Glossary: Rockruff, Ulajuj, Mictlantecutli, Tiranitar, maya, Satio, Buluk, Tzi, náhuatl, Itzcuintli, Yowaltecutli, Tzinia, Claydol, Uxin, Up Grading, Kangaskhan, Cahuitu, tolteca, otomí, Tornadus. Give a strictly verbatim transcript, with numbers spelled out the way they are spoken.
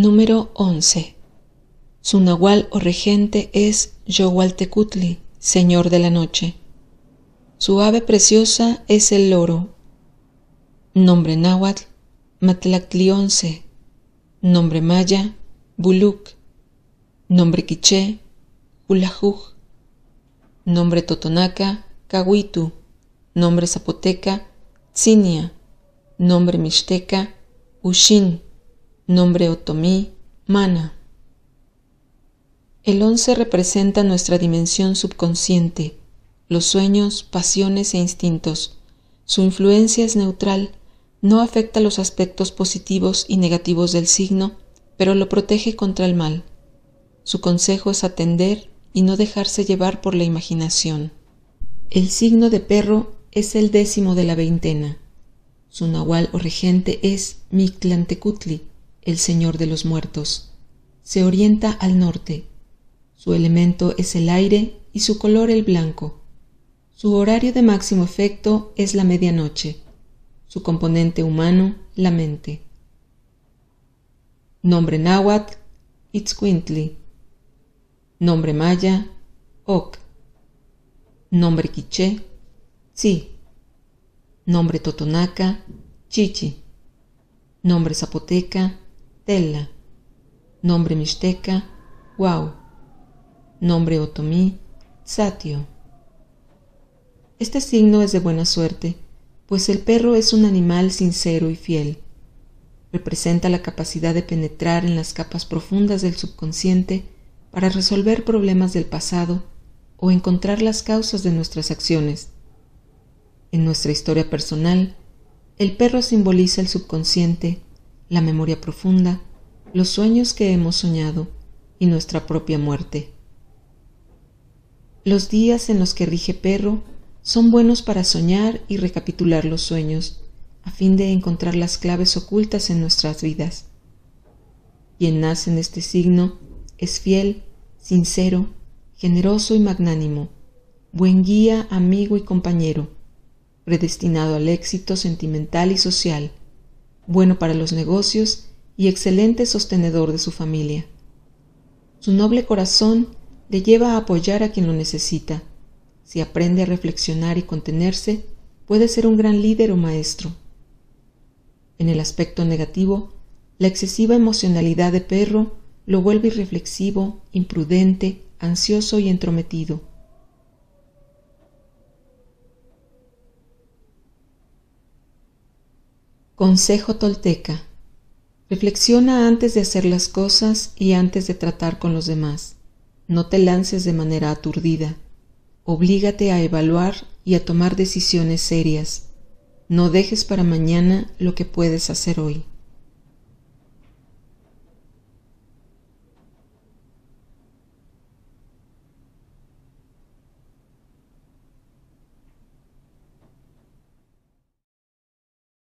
Número once. Su nahual o regente es Yowaltecutli, señor de la noche. Su ave preciosa es el loro. Nombre náhuatl, Mictlantecutli once. Nombre maya, Buluk. Nombre quiché, Ulajuj. Nombre totonaca, Cahuitu. Nombre zapoteca, Tzinia. Nombre mixteca, Uxin. Nombre otomí, Mana. El once representa nuestra dimensión subconsciente, los sueños, pasiones e instintos. Su influencia es neutral, no afecta los aspectos positivos y negativos del signo, pero lo protege contra el mal. Su consejo es atender y no dejarse llevar por la imaginación. El signo de perro es el décimo de la veintena. Su nahual o regente es Mictlantecutli, el señor de los muertos. Se orienta al norte. Su elemento es el aire y su color el blanco. Su horario de máximo efecto es la medianoche. Su componente humano, la mente. Nombre náhuatl, Itzcuintli. Nombre maya, Oc. Nombre quiché, Tzi. Nombre totonaca, Chichi. Nombre zapoteca, Tela. Nombre mixteca, Guau. Nombre otomí, Satio. Este signo es de buena suerte, pues el perro es un animal sincero y fiel. Representa la capacidad de penetrar en las capas profundas del subconsciente para resolver problemas del pasado o encontrar las causas de nuestras acciones. En nuestra historia personal, el perro simboliza el subconsciente, la memoria profunda, los sueños que hemos soñado y nuestra propia muerte. Los días en los que rige perro son buenos para soñar y recapitular los sueños, a fin de encontrar las claves ocultas en nuestras vidas. Quien nace en este signo es fiel, sincero, generoso y magnánimo, buen guía, amigo y compañero, predestinado al éxito sentimental y social, bueno para los negocios y excelente sostenedor de su familia. Su noble corazón le lleva a apoyar a quien lo necesita. Si aprende a reflexionar y contenerse, puede ser un gran líder o maestro. En el aspecto negativo, la excesiva emocionalidad de perro lo vuelve irreflexivo, imprudente, ansioso y entrometido. Consejo tolteca. Reflexiona antes de hacer las cosas y antes de tratar con los demás. No te lances de manera aturdida. Oblígate a evaluar y a tomar decisiones serias. No dejes para mañana lo que puedes hacer hoy.